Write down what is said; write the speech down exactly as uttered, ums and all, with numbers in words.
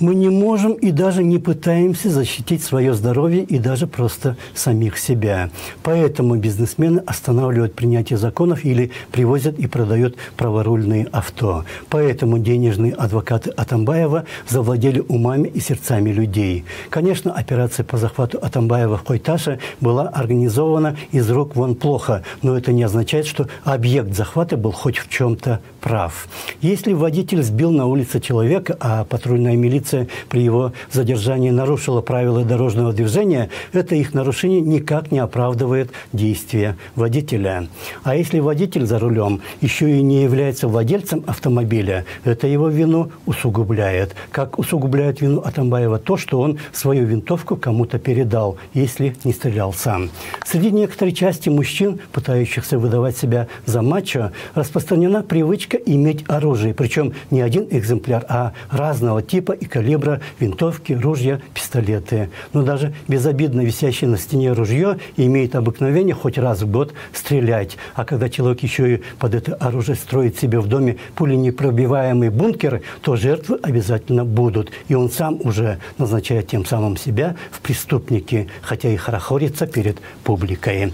мы не можем и даже не пытаемся защитить свое здоровье и даже просто самих себя. Поэтому бизнесмены останавливают принятие законов или привозят и продают праворульные авто. Поэтому денежные адвокаты Атамбаева завладели умами и сердцами людей. Конечно, операция по захвату Атамбаева в Кой-Таше была организована из рук вон плохо, но это не означает, что объект захвата был хоть в чем-то прав. Если водитель сбил на улице человека, а патрульная милиция при его задержании нарушила правила дорожного движения, это их нарушение никак не оправдывает действия водителя. А если водитель за рулем еще и не является владельцем автомобиля, это его вину усугубляет. Как усугубляет вину Атамбаева то, что он свою винтовку кому-то передал, если не стрелял сам. Среди некоторой части мужчин, пытающихся выдавать себя за мачо, распространена привычка иметь оружие, причем не один экземпляр, а разного типа и калибра винтовки, ружья, пистолеты. Но даже безобидно висящее на стене ружье имеет обыкновение хоть раз в год стрелять. А когда человек еще и под это оружие строит себе в доме пуленепробиваемый бункер, то жертвы обязательно будут. И он сам уже назначает тем самым себя в преступники, хотя и хорохорится перед публикой.